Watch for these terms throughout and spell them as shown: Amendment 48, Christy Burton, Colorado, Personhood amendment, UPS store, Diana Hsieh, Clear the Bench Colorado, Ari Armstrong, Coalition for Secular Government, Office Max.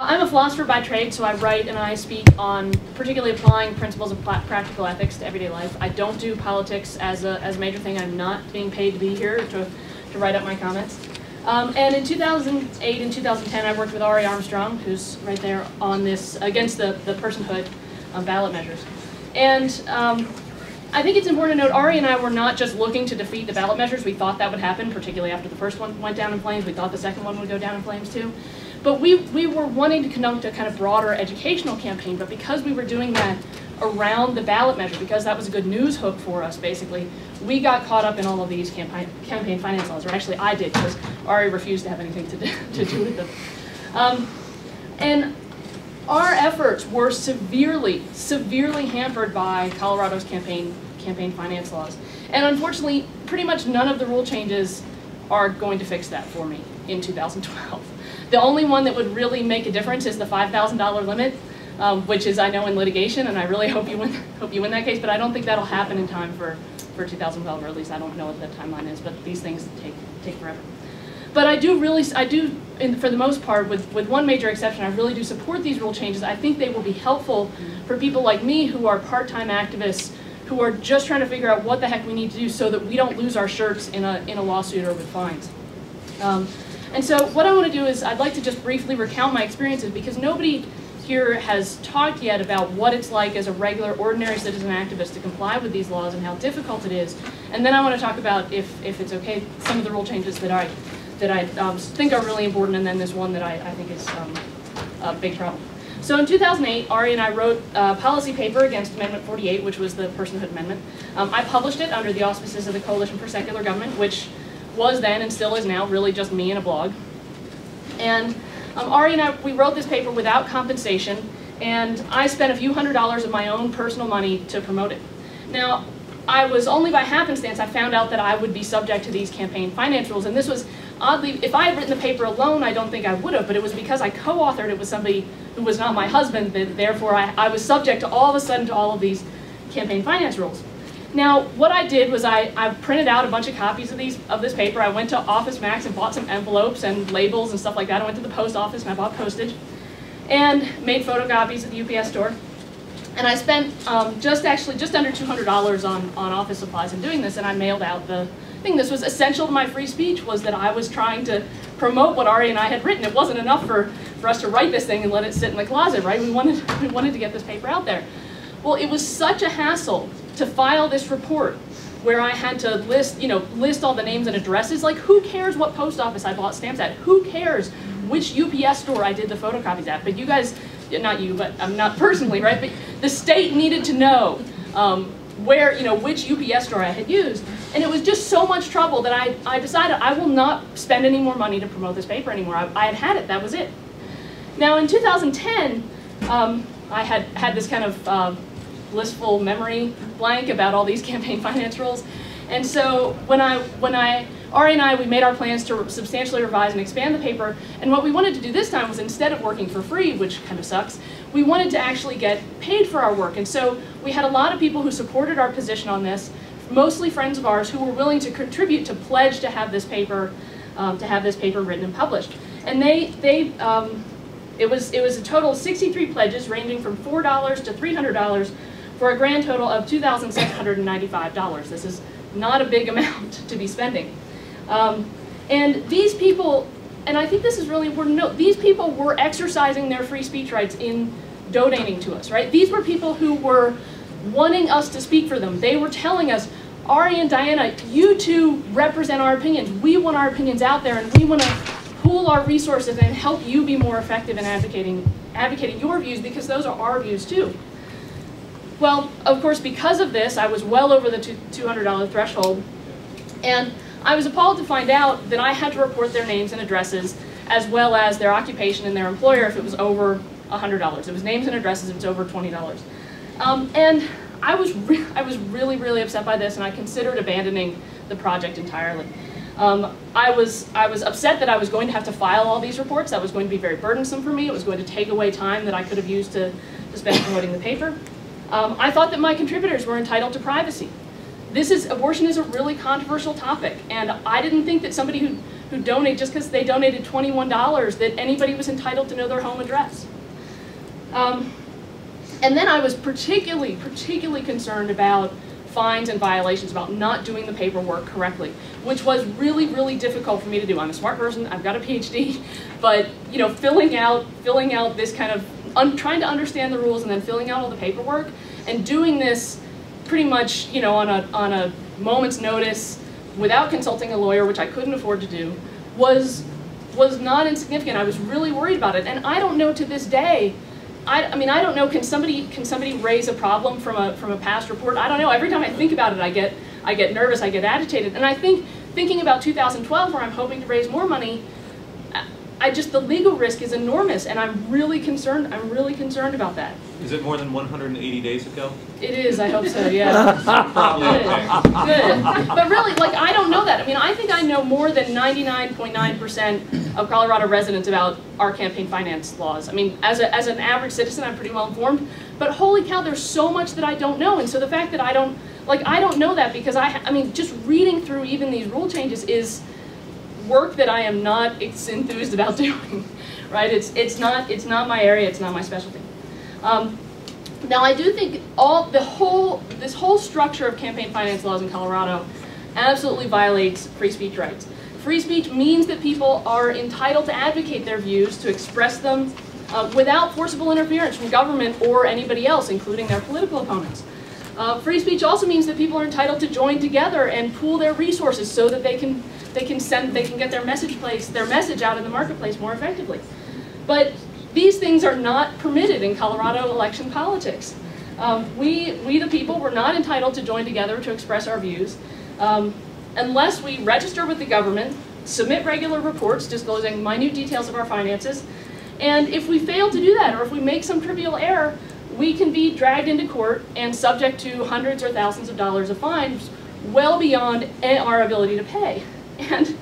I'm a philosopher by trade, so I write and I speak on particularly applying principles of practical ethics to everyday life. I don't do politics as a major thing. I'm not being paid to be here to write up my comments. And in 2008 and 2010, I worked with Ari Armstrong, who's right there on this, against the personhood ballot measures. And I think it's important to note Ari and I were not just looking to defeat the ballot measures. We thought that would happen, particularly after the first one went down in flames. We thought the second one would go down in flames too. But we were wanting to conduct a kind of broader educational campaign, but because we were doing that around the ballot measure, because that was a good news hook for us, basically, we got caught up in all of these campaign finance laws, or actually I did, because Ari refused to have anything to do with them. And our efforts were severely hampered by Colorado's campaign finance laws. And unfortunately, pretty much none of the rule changes are going to fix that for me in 2012. The only one that would really make a difference is the $5,000 limit, which is, I know, in litigation, and I really hope you win that case, but I don't think that'll happen in time for 2012, or at least I don't know what that timeline is, but these things take forever. But for the most part, with one major exception, I really do support these rule changes. I think they will be helpful for people like me who are part-time activists, who are just trying to figure out what the heck we need to do so that we don't lose our shirts in a lawsuit or with fines. And so what I want to do is I'd like to just briefly recount my experiences, because nobody here has talked yet about what it's like as a regular, ordinary citizen activist to comply with these laws and how difficult it is. And then I want to talk about, if it's okay, some of the rule changes that I think are really important, and then there's one that I think is a big problem. So in 2008, Ari and I wrote a policy paper against Amendment 48, which was the Personhood amendment. I published it under the auspices of the Coalition for Secular Government, which was then and still is now really just me and a blog. And Ari and I, we wrote this paper without compensation, and I spent a few $100s of my own personal money to promote it. Now, I was only by happenstance, I found out that I would be subject to these campaign finance rules, and this was oddly, if I had written the paper alone, I don't think I would have, but it was because I co-authored it with somebody who was not my husband, that therefore I was subject to all of a sudden to all of these campaign finance rules. Now, what I did was I printed out a bunch of copies of this paper. I went to Office Max and bought some envelopes and labels and stuff like that. I went to the post office and I bought postage and made photocopies at the UPS store. And I spent just under $200 on office supplies in doing this, and I mailed out the thing. This was essential to my free speech, was that I was trying to promote what Ari and I had written. It wasn't enough for us to write this thing and let it sit in the closet, right? We wanted to get this paper out there. Well, it was such a hassle to file this report, where I had to list all the names and addresses. Like, who cares what post office I bought stamps at? Who cares which UPS store I did the photocopies at? But you guys, not you, but I'm not personally, right? But the state needed to know where, which UPS store I had used. And it was just so much trouble that I decided I will not spend any more money to promote this paper anymore. I had it, that was it. Now in 2010, I had this kind of blissful memory blank about all these campaign finance rules. And so Ari and I, we made our plans to substantially revise and expand the paper, and what we wanted to do this time was, instead of working for free, which kind of sucks, we wanted to actually get paid for our work. And so we had a lot of people who supported our position on this, mostly friends of ours who were willing to contribute, to pledge to have this paper, written and published. And it was a total of 63 pledges, ranging from $4 to $300, for a grand total of $2,695. This is not a big amount to be spending. And these people, and I think this is really important to note, these people were exercising their free speech rights in donating to us, right? These were people who were wanting us to speak for them. They were telling us, Ari and Diana, you two represent our opinions. We want our opinions out there, and we want to pool our resources and help you be more effective in advocating your views, because those are our views too. Well, of course, because of this, I was well over the $200 threshold, and I was appalled to find out that I had to report their names and addresses, as well as their occupation and their employer if it was over $100. If it was names and addresses, if it's over $20. And I was really, really upset by this, and I considered abandoning the project entirely. I was upset that I was going to have to file all these reports. That was going to be very burdensome for me. It was going to take away time that I could have used to spend promoting the paper. I thought that my contributors were entitled to privacy. Abortion is a really controversial topic, and I didn't think that somebody who who donate, just because they donated $21, that anybody was entitled to know their home address. And then I was particularly concerned about fines and violations, about not doing the paperwork correctly, which was really difficult for me to do. I'm a smart person, I've got a PhD, but you know, filling out this kind of, trying to understand the rules and then filling out all the paperwork, and doing this pretty much, you know, on a moment's notice without consulting a lawyer, which I couldn't afford to do, was not insignificant. I was really worried about it, and I don't know to this day. I mean, I don't know. Can somebody raise a problem from a past report? I don't know. Every time I think about it, I get nervous. I get agitated, and I think thinking about 2012, where I'm hoping to raise more money, I just, the legal risk is enormous, and I'm really concerned. I'm really concerned about that. Is it more than 180 days ago? It is. I hope so. Yeah. Good. But really, like, I don't know that. I mean, I think I know more than 99.9% of Colorado residents about our campaign finance laws. I mean, as an average citizen, I'm pretty well informed. But holy cow, there's so much that I don't know, and so the fact that I don't know that, because I mean, just reading through even these rule changes is work that I am not enthused about doing, right? It's not my area. It's not my specialty. Now I do think this whole structure of campaign finance laws in Colorado absolutely violates free speech rights. Free speech means that people are entitled to advocate their views, to express them without forcible interference from government or anybody else, including their political opponents. Free speech also means that people are entitled to join together and pool their resources so that they can get their message out in the marketplace more effectively. But these things are not permitted in Colorado election politics. We the people, were not entitled to join together to express our views unless we register with the government, submit regular reports disclosing minute details of our finances, and if we fail to do that, or if we make some trivial error, we can be dragged into court and subject to hundreds or thousands of dollars of fines, well beyond our ability to pay. And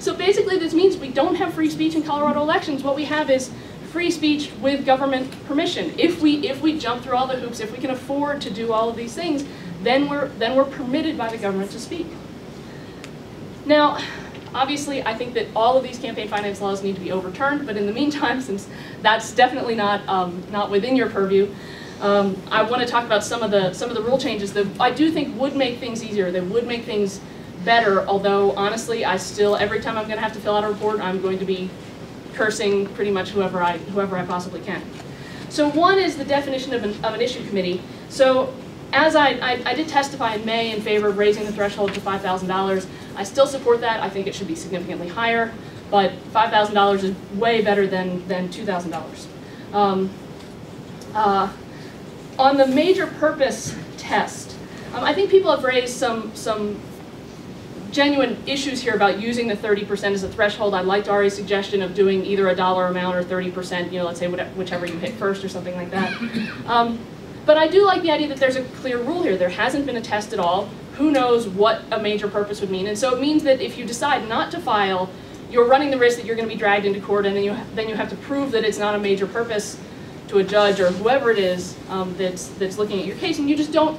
so basically this means we don't have free speech in Colorado elections. What we have is free speech with government permission. If we jump through all the hoops, if we can afford to do all of these things, then we're permitted by the government to speak. Now, obviously, I think that all of these campaign finance laws need to be overturned, but in the meantime, since that's definitely not within your purview, I want to talk about some of the rule changes that I do think would make things easier, that would make things better, although honestly, I still, every time I'm going to have to fill out a report, I'm going to be cursing pretty much whoever I possibly can. So one is the definition of an issue committee. So as I did testify in May in favor of raising the threshold to $5,000. I still support that. I think it should be significantly higher, but $5,000 is way better than $2,000. On the major purpose test, I think people have raised some genuine issues here about using the 30% as a threshold. I liked Ari's suggestion of doing either a dollar amount or 30%, you know, let's say whichever you hit first or something like that. But I do like the idea that there's a clear rule here. There hasn't been a test at all. Who knows what a major purpose would mean? And so it means that if you decide not to file, you're running the risk that you're going to be dragged into court, and then you have to prove that it's not a major purpose to a judge or whoever it is that's looking at your case, and you just don't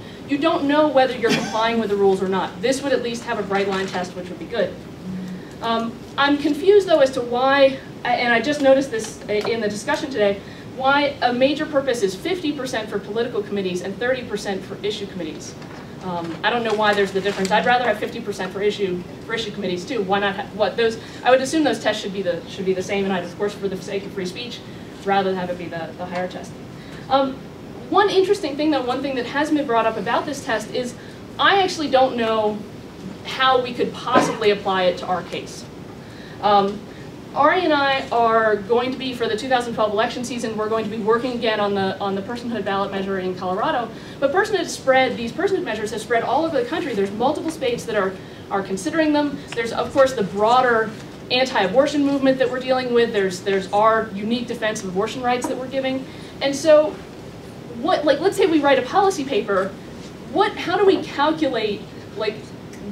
know whether you're complying with the rules or not. This would at least have a bright line test, which would be good. I'm confused though as to why, and I just noticed this in the discussion today, why a major purpose is 50% for political committees and 30% for issue committees. I don't know why there's the difference. I'd rather have 50% for issue committees too. Why not? I would assume those tests should be the same. And I'd, of course, for the sake of free speech, rather have it be the higher test. One interesting thing, though, one thing that has been brought up about this test is I actually don't know how we could possibly apply it to our case. Ari and I are going to be, for the 2012 election season, we're going to be working again on the personhood ballot measure in Colorado. But these personhood measures have spread all over the country. There's multiple states that are considering them. There's, of course, the broader anti-abortion movement that we're dealing with. There's our unique defense of abortion rights that we're giving. And so, let's say we write a policy paper. How do we calculate,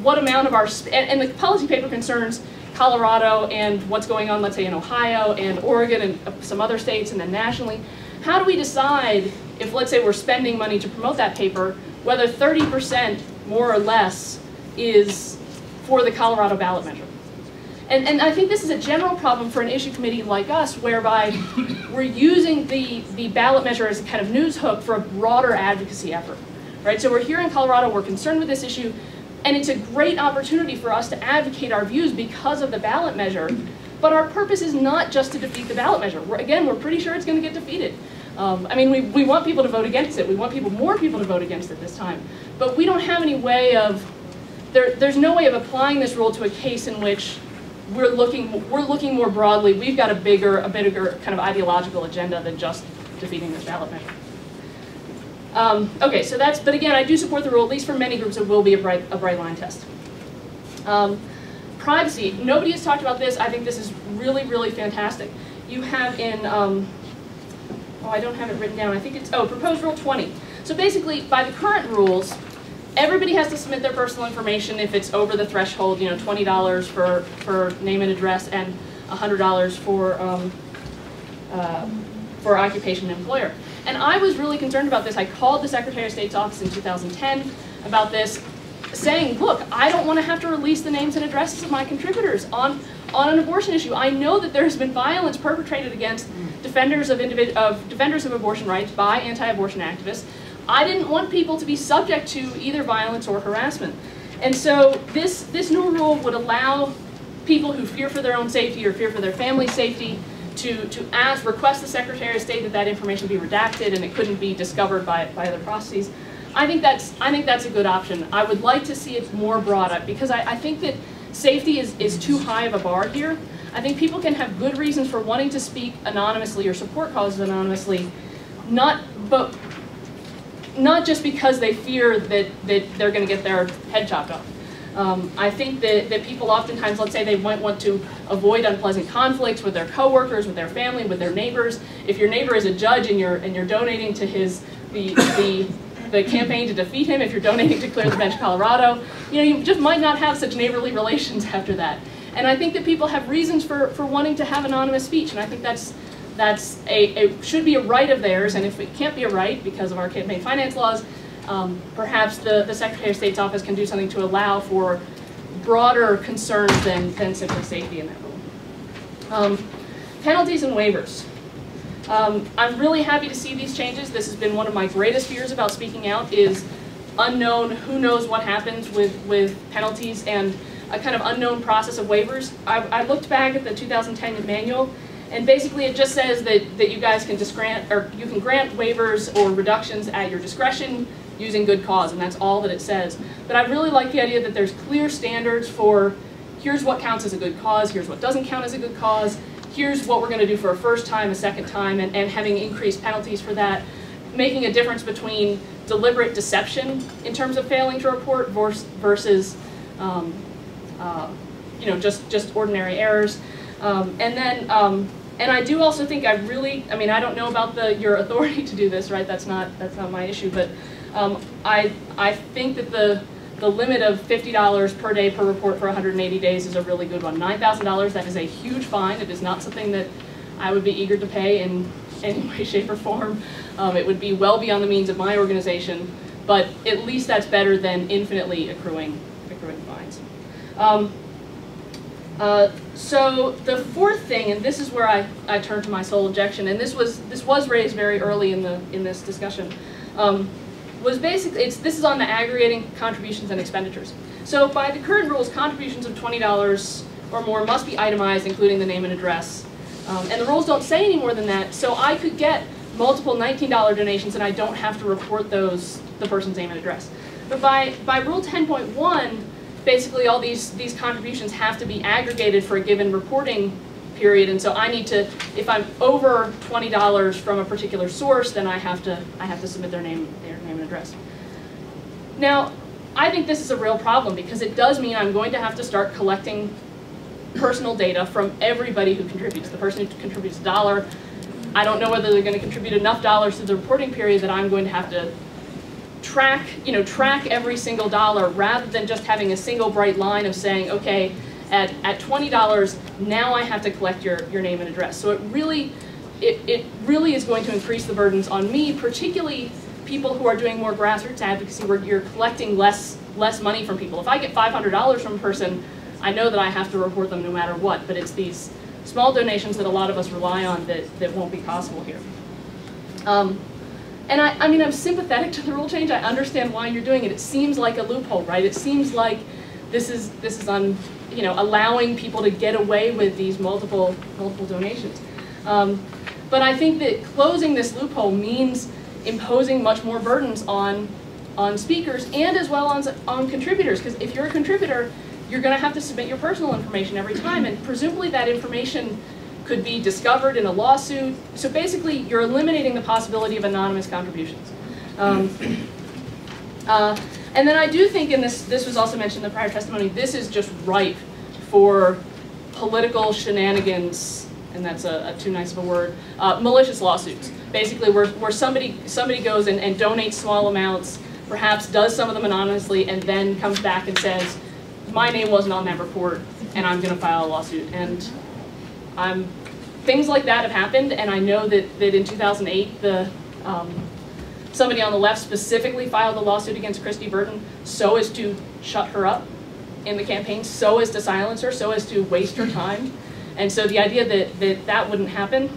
what amount of our, and the policy paper concerns Colorado and what's going on, let's say, in Ohio and Oregon and some other states, and then nationally. How do we decide if, let's say, we're spending money to promote that paper, whether 30% more or less is for the Colorado ballot measure? And I think this is a general problem for an issue committee like us, whereby we're using the ballot measure as a kind of news hook for a broader advocacy effort, right? So we're here in Colorado, we're concerned with this issue, and it's a great opportunity for us to advocate our views because of the ballot measure. But our purpose is not just to defeat the ballot measure. We're pretty sure it's going to get defeated. I mean, we want people to vote against it. We want more people to vote against it this time. But we don't have any way of, there's no way of applying this rule to a case in which we're looking more broadly. We've got a bigger kind of ideological agenda than just defeating this ballot measure. Okay, so that's, but again, I do support the rule, at least for many groups, it will be a bright line test. Privacy, nobody has talked about this. I think this is really, really fantastic. You have in, oh, I don't have it written down. I think it's, oh, proposed rule 20. So basically, by the current rules, everybody has to submit their personal information if it's over the threshold, you know, $20 for name and address and $100 for occupation and employer. And I was really concerned about this. I called the Secretary of State's office in 2010 about this, saying, look, I don't want to have to release the names and addresses of my contributors on an abortion issue. I know that there has been violence perpetrated against defenders of abortion rights by anti-abortion activists. I didn't want people to be subject to either violence or harassment. And so this new rule would allow people who fear for their own safety or fear for their family's safety to request the Secretary of State that that information be redacted and it couldn't be discovered by other processes. I think that's a good option. I would like to see it more brought up because I think that safety is too high of a bar here. I think people can have good reasons for wanting to speak anonymously or support causes anonymously, not just because they fear that they're going to get their head chopped off. I think that people oftentimes, let's say they might want to avoid unpleasant conflicts with their coworkers, with their family, with their neighbors. If your neighbor is a judge and you're donating to the campaign to defeat him, if you're donating to Clear the Bench Colorado, you know, you just might not have such neighborly relations after that. And I think that people have reasons for wanting to have anonymous speech, and I think that should be a right of theirs, and if it can't be a right because of our campaign finance laws, perhaps the Secretary of State's office can do something to allow for broader concerns than simply safety in that rule. Penalties and waivers. I'm really happy to see these changes. This has been one of my greatest fears about speaking out is unknown, who knows what happens with penalties and a kind of unknown process of waivers. I looked back at the 2010 manual, and basically it just says that you guys can grant waivers or reductions at your discretion using good cause, and that's all that it says. But I really like the idea that there's clear standards for here's what counts as a good cause, here's what doesn't count as a good cause, here's what we're going to do for a first time, a second time, and having increased penalties for that, making a difference between deliberate deception in terms of failing to report versus you know, just ordinary errors. And I do also think I don't know about your authority to do this, right? That's not my issue, but I think that the limit of $50 per day per report for 180 days is a really good one. $9,000, that is a huge fine. It is not something that I would be eager to pay in any way, shape, or form. It would be well beyond the means of my organization, but at least that's better than infinitely accruing fines. So the fourth thing, and this is where I turn to my sole objection, and this was raised very early in this discussion, was basically this is on the aggregating contributions and expenditures. So by the current rules, contributions of $20 or more must be itemized, including the name and address, and the rules don't say any more than that. So I could get multiple $19 donations, and I don't have to report the person's name and address. But by rule 10.1. basically all these contributions have to be aggregated for a given reporting period, and so I need to, if I'm over $20 from a particular source, then I have to submit their name and address. Now, I think this is a real problem because it does mean I'm going to have to start collecting personal data from everybody who contributes. The person who contributes $1, I don't know whether they're going to contribute enough dollars to the reporting period that I'm going to have to track every single dollar, rather than just having a single bright line of saying, okay, at $20 now I have to collect your name and address. So it really is going to increase the burdens on me, particularly people who are doing more grassroots advocacy where you're collecting less money from people. If I get $500 from a person, I know that I have to report them no matter what, but it's these small donations that a lot of us rely on that won't be possible here. And I mean, I'm sympathetic to the rule change. I understand why you're doing it. It seems like a loophole, right? It seems like this is on, you know, allowing people to get away with these multiple donations. But I think that closing this loophole means imposing much more burdens on speakers and as well on contributors, because if you're a contributor, you're going to have to submit your personal information every time, and presumably that information could be discovered in a lawsuit. So basically, you're eliminating the possibility of anonymous contributions. And then I do think, and this was also mentioned in the prior testimony, this is just ripe for political shenanigans, and that's a too nice of a word, malicious lawsuits. Basically, where somebody goes and donates small amounts, perhaps does some of them anonymously, and then comes back and says, my name wasn't on that report, and I'm going to file a lawsuit. And things like that have happened, and I know that in 2008, somebody on the left specifically filed a lawsuit against Christy Burton so as to shut her up in the campaign, so as to silence her, so as to waste her time. And so the idea that wouldn't happen,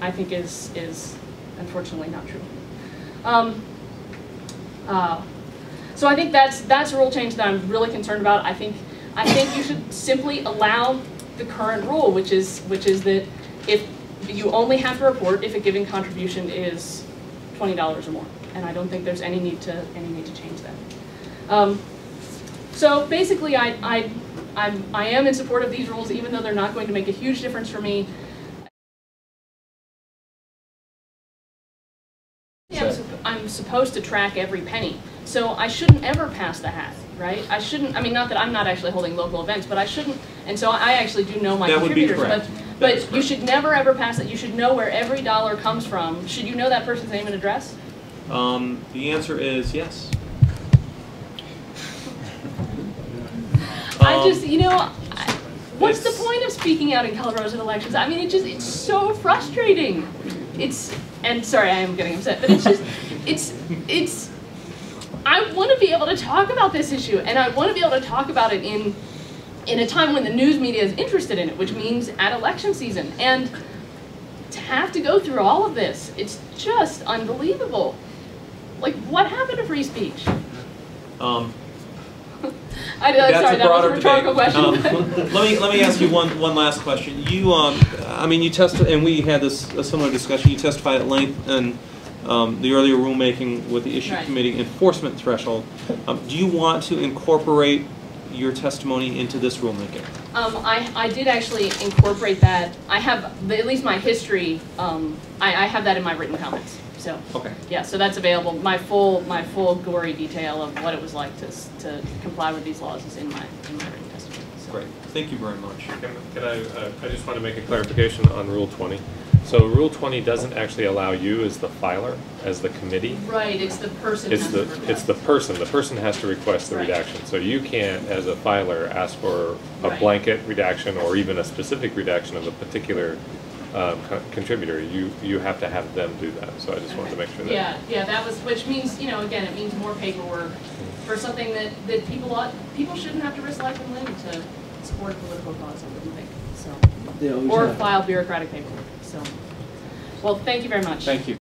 I think is unfortunately not true. So I think that's a rule change that I'm really concerned about. I think you should simply allow the current rule, which is that if you only have to report if a given contribution is $20 or more, and I don't think there's any need to change that. So basically, I am in support of these rules, even though they're not going to make a huge difference for me. I'm supposed to track every penny, so I shouldn't ever pass the hat, right? I shouldn't. I mean, not that I'm not actually holding local events, but I shouldn't. And so I actually do know my contributors. But you should never ever pass it. You should know where every dollar comes from. Should you know that person's name and address? The answer is yes. I just, you know, what's the point of speaking out in Colorado's elections? I mean, it's so frustrating. And sorry, I am getting upset, but it's just, I want to be able to talk about this issue, and I want to be able to talk about it in a time when the news media is interested in it, which means at election season. And to have to go through all of this, it's just unbelievable. Like, what happened to free speech? Sorry, that was a rhetorical question. Let me ask you one last question. You, I mean, you tested, and we had a similar discussion. You testified at length in the earlier rulemaking with the issue committee enforcement threshold. Do you want to incorporate your testimony into this rulemaking? I did actually incorporate that. I have at least my history. I have that in my written comments. So okay. Yeah, so that's available. My full gory detail of what it was like to comply with these laws is in my written testimony. So. Great. Thank you very much. Can I just want to make a clarification on Rule 20. So Rule 20 doesn't actually allow you as the filer, as the committee. Right. It's the person. It's the person. The person has to request the redaction. So you can't, as a filer, ask for a blanket redaction or even a specific redaction of a particular. Contributor, you have to have them do that. So I just wanted to make sure that. Yeah, that was, which means, you know, again, it means more paperwork for something that people shouldn't have to risk life and limb to support a political cause, I wouldn't think. So, or file bureaucratic paperwork. So, well, thank you very much. Thank you.